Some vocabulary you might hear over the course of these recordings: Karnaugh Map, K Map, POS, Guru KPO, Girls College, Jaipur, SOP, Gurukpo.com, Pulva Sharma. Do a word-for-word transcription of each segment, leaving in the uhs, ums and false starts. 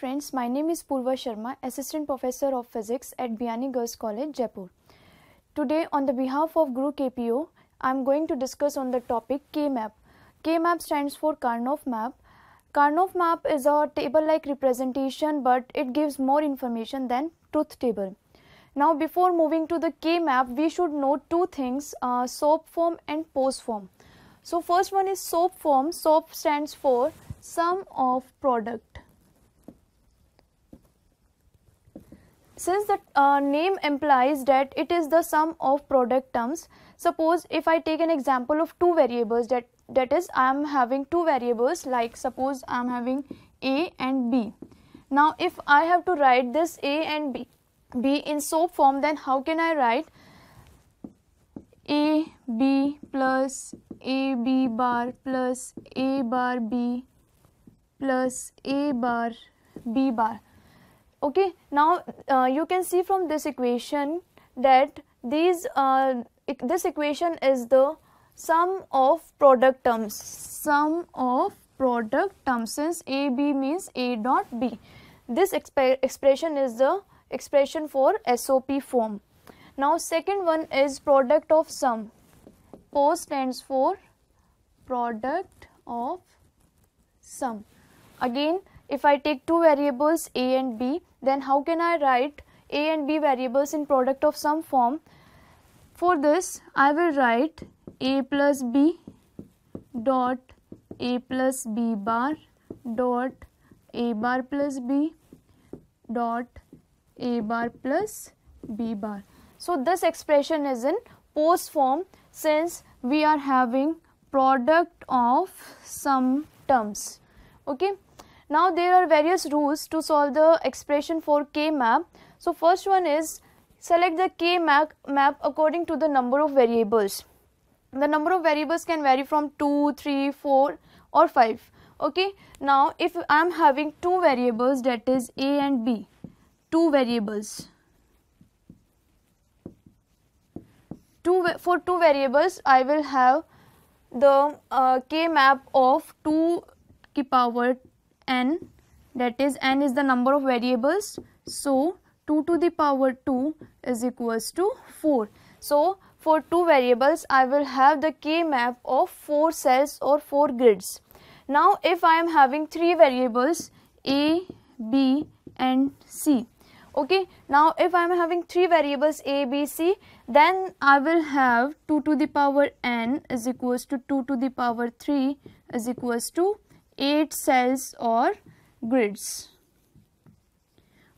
friends, my name is Pulva Sharma, Assistant Professor of Physics at Biyani Girls College, Jaipur. Today, on the behalf of Guru K P O, I am going to discuss on the topic K map. K map stands for Karnaugh Map. Karnaugh Map is a table-like representation, but it gives more information than truth table. Now, before moving to the K map, we should know two things, uh, S O P form and P O S form. So, first one is S O P form. S O P stands for sum of product. Since the uh, name implies that it is the sum of product terms, suppose if I take an example of two variables, that, that is I am having two variables, like suppose I am having A and B. Now, if I have to write this A and B, B in S O P form, then how can I write A B plus A B bar plus A bar B plus A bar B bar. Okay, now uh, you can see from this equation that these uh, this equation is the sum of product terms, sum of product terms, since A B means A dot B. This exp expression is the expression for S O P form. Now, second one is product of sum. P O S stands for product of sum. Again, if I take two variables A and B, then how can I write A and B variables in product of sum form? For this, I will write A plus B dot A plus B bar dot A bar plus B dot A bar plus B bar. So, this expression is in P O S form, since we are having product of sum terms. Okay. Now, there are various rules to solve the expression for K map. So, first one is select the K map map according to the number of variables. The number of variables can vary from two, three, four or five. Okay. Now, if I am having two variables, that is A and B, two variables. Two, for two variables, I will have the uh, K map of two ki power n, that is n is the number of variables. So, two to the power two is equals to four. So, for two variables, I will have the K map of four cells or four grids. Now, if I am having three variables A, B and C. Okay, now if I am having three variables A, B, C, then I will have two to the power n is equals to two to the power three is equals to eight cells or grids.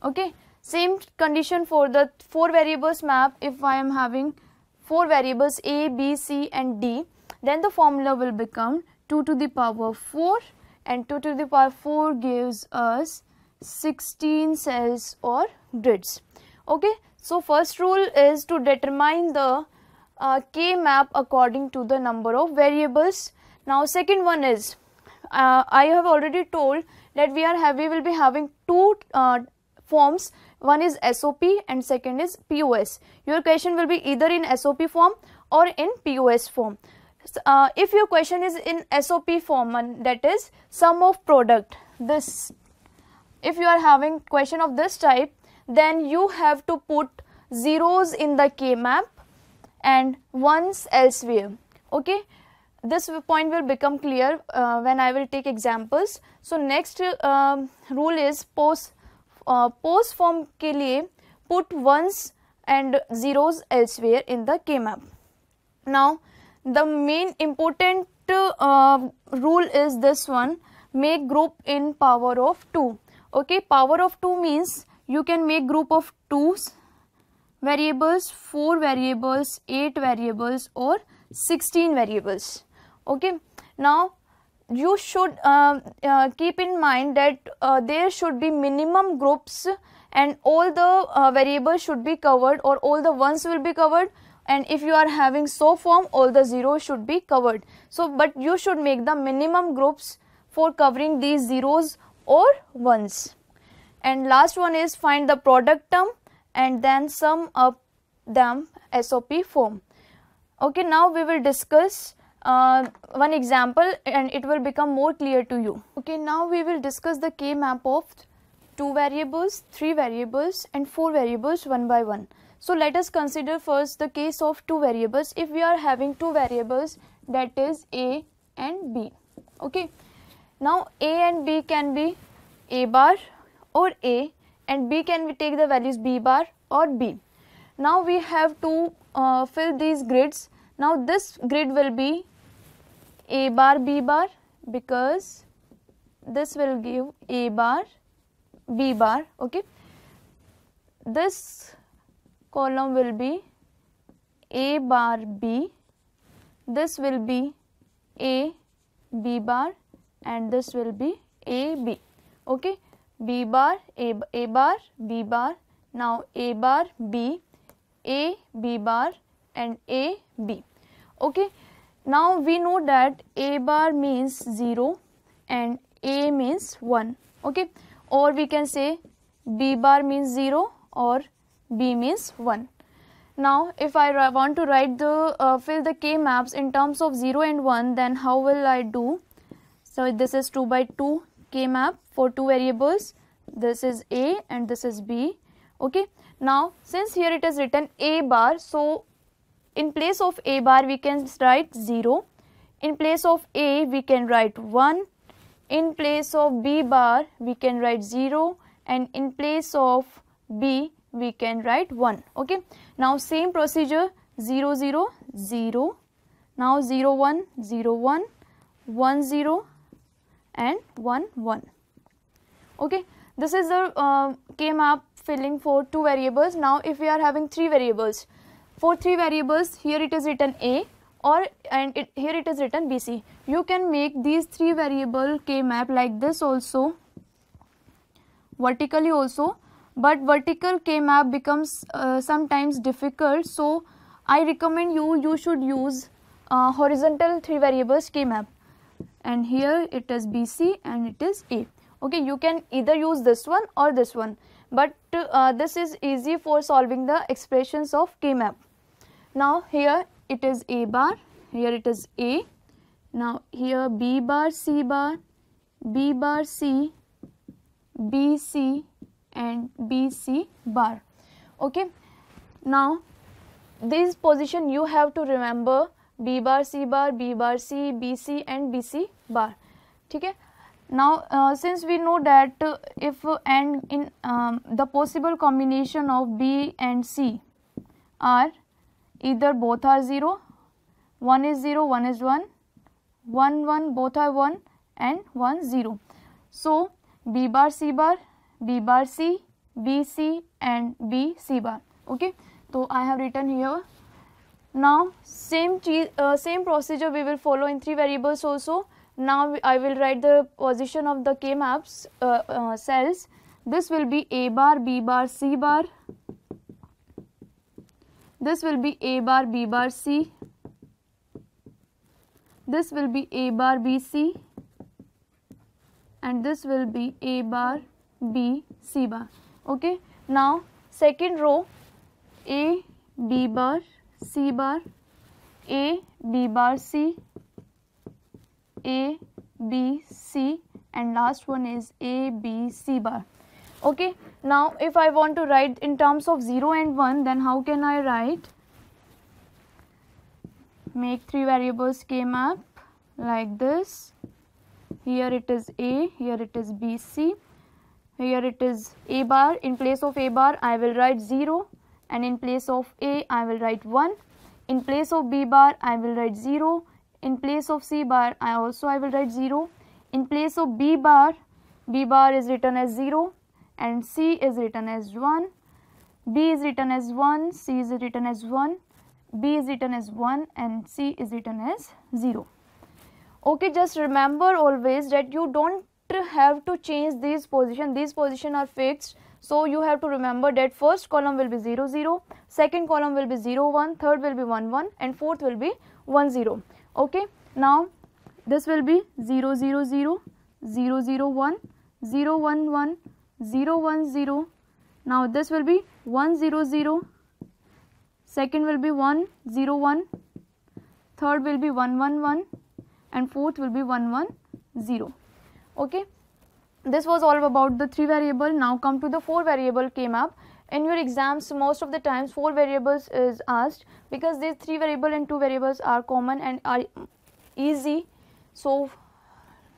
Okay, same condition for the four variables map. If I am having four variables A, B, C and D, then the formula will become two to the power four, and two to the power four gives us sixteen cells or grids. Okay, so first rule is to determine the uh, K map according to the number of variables. Now, second one is uh, I have already told that we are have, we will be having two uh, forms. One is S O P and second is P O S. Your question will be either in S O P form or in P O S form. Uh, if your question is in S O P form, and that is sum of product, this if you are having question of this type, then you have to put zeros in the K map and ones elsewhere. Okay, this point will become clear uh, when I will take examples. So, next uh, rule is P O S uh, P O S form ke liye put ones and zeros elsewhere in the K map. Now, the main important uh, rule is this one: make group in power of two. Okay, power of two means you can make group of two variables, four variables, eight variables or sixteen variables. Okay, now you should uh, uh, keep in mind that uh, there should be minimum groups, and all the uh, variables should be covered, or all the ones will be covered, and if you are having S O P form, all the zeros should be covered. So, but you should make the minimum groups for covering these zeros or ones. And last one is find the product term and then sum up them S O P form. Okay, now we will discuss uh, one example and it will become more clear to you. Okay, now we will discuss the K map of two variables, three variables and four variables one by one. So let us consider first the case of two variables. If we are having two variables, that is A and B. Okay. Now A and B can be A bar or A, and B can we take the values B bar or B. Now we have to uh, fill these grids. Now this grid will be A bar B bar, because this will give A bar B bar. Okay. This column will be A bar B, this will be A B bar, and this will be A B. Okay. B bar A, A bar B bar. Now A bar B, A B bar and A B. Okay. Now we know that A bar means zero and A means one. Okay. Or we can say B bar means zero or B means one. Now if I want to write the uh, fill the K maps in terms of zero and one, then how will I do? So this is two by two K map for two variables. This is A and this is B. Okay. Now since here it is written A bar, so in place of A bar we can write zero, in place of A we can write one, in place of B bar we can write zero, and in place of B we can write one. Okay. Now same procedure, zero zero zero, now zero one zero one, one zero and one one. Okay. This is the uh, K map filling for two variables. Now if we are having three variables, for three variables here it is written A or and it, here it is written B C. You can make these three variable K map like this also, vertically also, but vertical K map becomes uh, sometimes difficult. So I recommend you you should use uh, horizontal three variables K map, and here it is B C and it is A. Okay, you can either use this one or this one, but uh, this is easy for solving the expressions of K map. Now here it is A bar, here it is A, now here B bar C bar, B bar C, B C and B C bar. Okay. Now this position you have to remember, B bar C bar, B bar C, B C and B C bar. Okay. Now uh, since we know that uh, if uh, and in um, the possible combination of B and C are either both are zero, one is zero, one is one, one one, both are one and one zero. So B bar C bar, B bar C, B C and B C bar. Okay. So I have written here. Now same uh, same procedure we will follow in three variables also. Now I will write the position of the K maps uh, uh, cells. This will be A bar, B bar, C bar. This will be A bar, B bar, C. This will be A bar, B, C. And this will be A bar, B, C bar. Okay. Now second row, A, B bar, C bar, A, B bar, C, A, B, C and last one is A, B, C bar. Okay. Now if I want to write in terms of zero and one, then how can I write? Make three variables K map like this. Here it is A, here it is B, C, here it is A bar. In place of A bar I will write zero, and in place of A I will write one, in place of B bar I will write zero, in place of C bar I also I will write zero, in place of B bar, B bar is written as zero and C is written as one, B is written as one, C is written as one, B is written as one and C is written as zero. Okay, just remember always that you don't have to change these position, these position are fixed. So you have to remember that first column will be zero zero, second column will be zero one, third will be one one and fourth will be one zero. Okay. Now this will be zero zero zero, zero zero one, zero one one, zero one zero. Now this will be one zero zero, second will be one zero one, third will be one one one and fourth will be one one zero. Okay. This was all about the three variable. Now come to the four variable K map. In your exams, most of the times four variables is asked because these three variable and two variables are common and are easy. So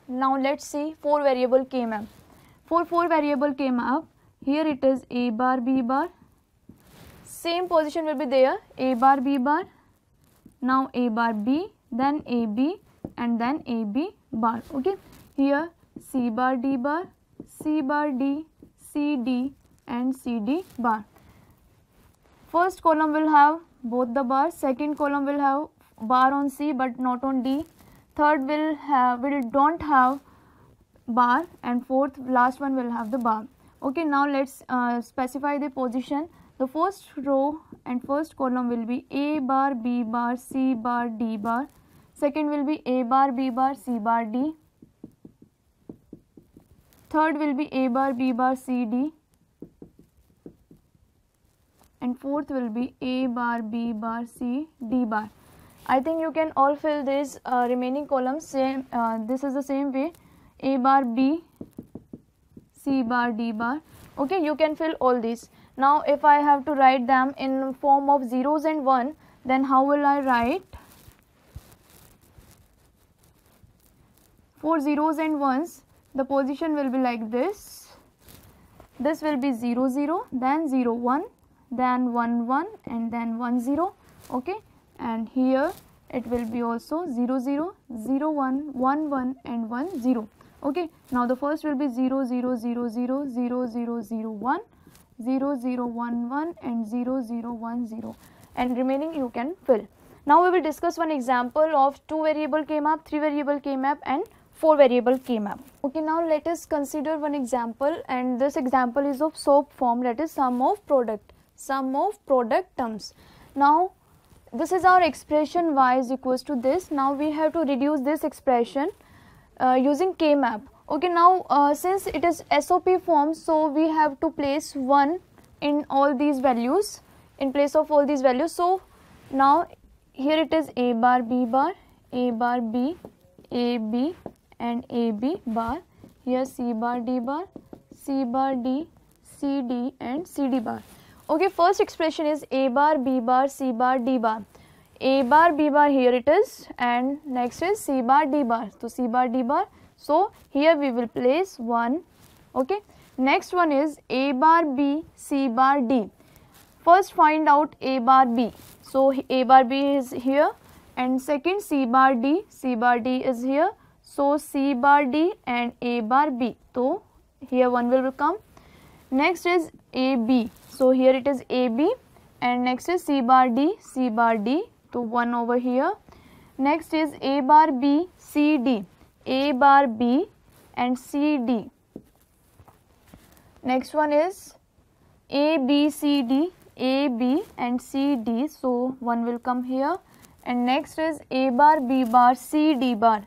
now let's see four variable K map. For four variable K map, here it is A bar B bar. Same position will be there, A bar B bar. Now A bar B, then A B, and then A B bar. Okay, here C bar D bar, C bar D, C D and C D bar. First column will have both the bars, second column will have bar on C but not on D, third will have will don't have bar, and fourth last one will have the bar. Okay, now let's uh, specify the position. The first row and first column will be A bar B bar C bar D bar, second will be A bar B bar C bar D, third will be A bar B bar C D, and fourth will be A bar B bar C D bar. I think you can all fill these uh, remaining columns same. Uh, this is the same way, A bar B, C bar D bar. Okay, you can fill all these. Now if I have to write them in form of zeros and one, then how will I write? For zeros and ones, the position will be like this. This will be zero zero, then zero one, then one one and then one zero. Okay, and here it will be also zero zero, zero one, one one and one zero. Okay, now the first will be zero zero zero zero, zero zero zero one, zero zero one one and zero zero one zero, and remaining you can fill. Now we will discuss one example of two variable K map, three variable K map and four variable K map. Okay, now let us consider one example, and this example is of S O P form, that is sum of product, sum of product terms. Now this is our expression y is equals to this. Now we have to reduce this expression uh, using K map. Okay, now uh, since it is S O P form, so we have to place one in all these values, in place of all these values. So now here it is A bar B bar, A bar B, A B and A B bar, here C bar D bar, C bar D, C D and C D bar. Okay, first expression is A bar B bar C bar D bar, A bar B bar here it is, and next is C bar D bar, so C bar D bar, so here we will place one. Okay, next one is A bar B C bar D. First find out A bar B, so A bar B is here, and second C bar D, C bar D is here, so C bar D and A bar B, so here one will come. Next is A B, so here it is A B, and next is C bar D, C bar D, so one over here. Next is A bar B C D, A bar B and C D. Next one is A B C D, A B and C D, so one will come here. And next is A bar B bar C D bar,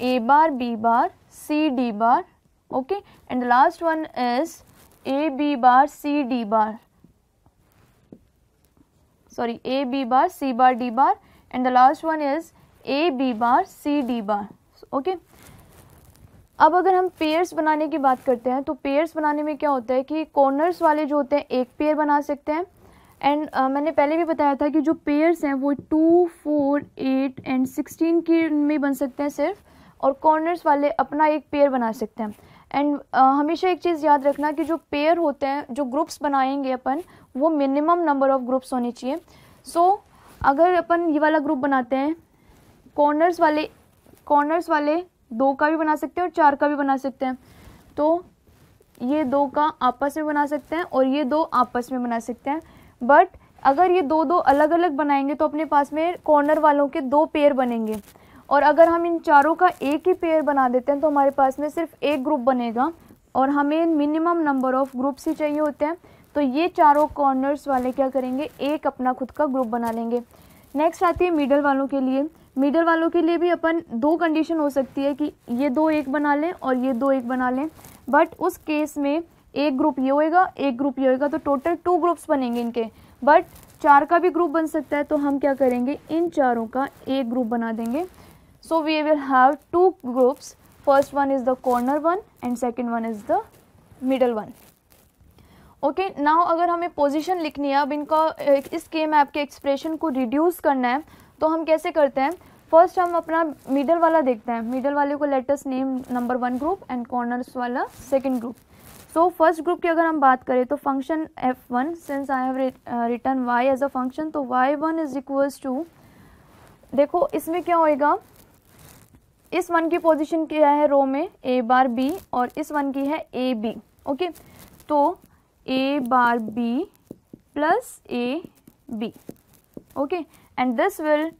A bar B bar C D bar. Okay, and the last one is A B bar C D bar, sorry A B bar C bar D bar, and the last one is A B bar C D bar. Okay okay. अब अगर हम pairs बनाने की बात करते हैं, तो pairs बनाने में क्या होता है कि कॉर्नर्स वाले जो होते हैं एक पेयर बना सकते हैं, एंड uh, मैंने पहले भी बताया था कि जो पेयर्स हैं वो two, four, eight and sixteen के में बन सकते हैं सिर्फ, और कॉर्नर्स वाले अपना एक पेयर बना सकते हैं. एंड uh, हमेशा एक चीज़ याद रखना कि जो पेयर होते हैं, जो ग्रुप्स बनाएंगे अपन, वो मिनिमम नंबर ऑफ ग्रुप्स होने चाहिए. सो so, अगर अपन ये वाला ग्रुप बनाते हैं, कॉर्नर्स वाले कॉर्नर्स वाले दो का भी बना सकते हैं और चार का भी बना सकते हैं, तो ये दो का आपस में बना सकते हैं और ये दो आपस में बना सकते हैं. बट अगर ये दो दो अलग अलग बनाएंगे तो अपने पास में कॉर्नर वालों के दो पेयर बनेंगे, और अगर हम इन चारों का एक ही पेयर बना देते हैं तो हमारे पास में सिर्फ एक ग्रुप बनेगा, और हमें मिनिमम नंबर ऑफ ग्रुप्स ही चाहिए होते हैं. तो ये चारों कॉर्नर्स वाले क्या करेंगे, एक अपना खुद का ग्रुप बना लेंगे. नेक्स्ट आती है मिडल वालों के लिए. मिडल वालों के लिए भी अपन दो कंडीशन हो सकती है कि ये दो एक बना लें और ये दो एक बना लें, बट उस केस में एक ग्रुप ये होएगा, एक ग्रुप ये होएगा, तो टोटल टू ग्रुप्स बनेंगे इनके. बट चार का भी ग्रुप बन सकता है, तो हम क्या करेंगे, इन चारों का एक ग्रुप बना देंगे. So we will have two groups First one is the corner one and second one is the middle one. Okay now अगर हमें पोजीशन लिखनी है, अब इनका इस के मैप के एक्सप्रेशन को रिड्यूस करना है तो हम कैसे करते हैं. फर्स्ट हम अपना मिडल वाला देखते हैं. मिडल वाले को let us name number one group and corners वाला second group. So first group की अगर हम बात करें तो function F one, since I have written Y as a function, तो Y one is equals to, देखो इसमें क्या होएगा, इस वन की पोजीशन क्या है रो में ए बार बी और इस वन की है ए बी. ओके तो A bar B plus A B. Okay and this will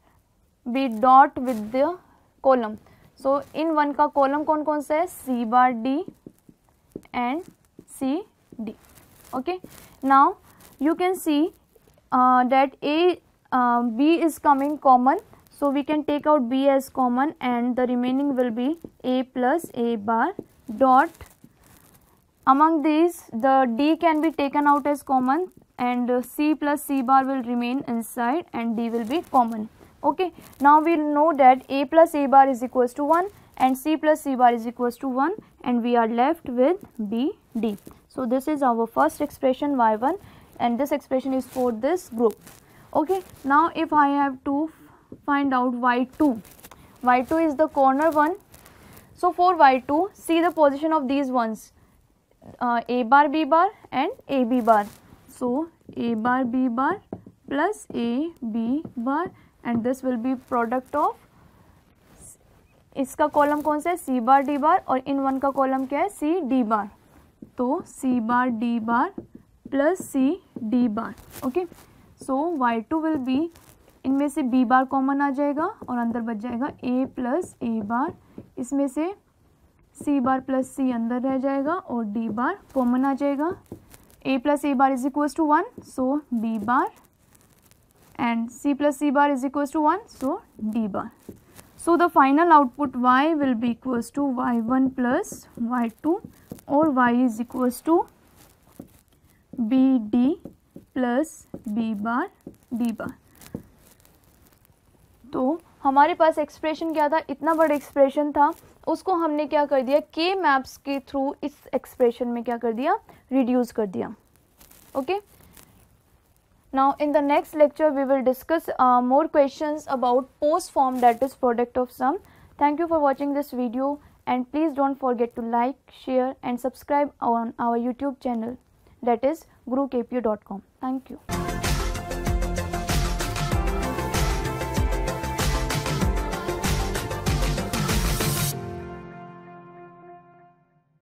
be dot with the column. So in one का कॉलम कौन कौन सा है, C bar D and C D. Okay now you can see that A B is coming common, so we can take out b as common and the remaining will be a plus a bar dot, among these the d can be taken out as common and c plus c bar will remain inside and d will be common. Okay, now we know that a plus a bar is equals to one and c plus c bar is equals to one and we are left with b d. So this is our first expression y one and this expression is for this group. Okay, now if I have to find out y two. y two is the corner one. So for y two, see the position of these ones, uh, a bar, b bar, and a b bar. So a bar, b bar plus a b bar, and this will be product of. इसका column कौन सा है, c bar, d bar, और इन one का column क्या है, c d bar. तो c bar, d bar plus c d bar. Okay. So y two will be, इनमें से b बार कॉमन आ जाएगा और अंदर बच जाएगा a प्लस a बार, इसमें से c बार प्लस c अंदर रह जाएगा और d बार कॉमन आ जाएगा. a plus a bar is equals to one, so b bar and c plus c bar is equals to one, so d bar. So the final output y will be equals to Y one plus Y two और y is equals to B D plus b bar d bar. तो हमारे पास expression क्या था, इतना बड़ा expression था, उसको हमने क्या कर दिया, के मैप्स के थ्रू इस एक्सप्रेशन में क्या कर दिया, रिड्यूस कर दिया. Okay now in the next lecture we will discuss more questions about post form that is product of sum. Thank you for watching this video and please don't forget to like, share and subscribe on our YouTube channel that is Guru K P O dot com. Thank you.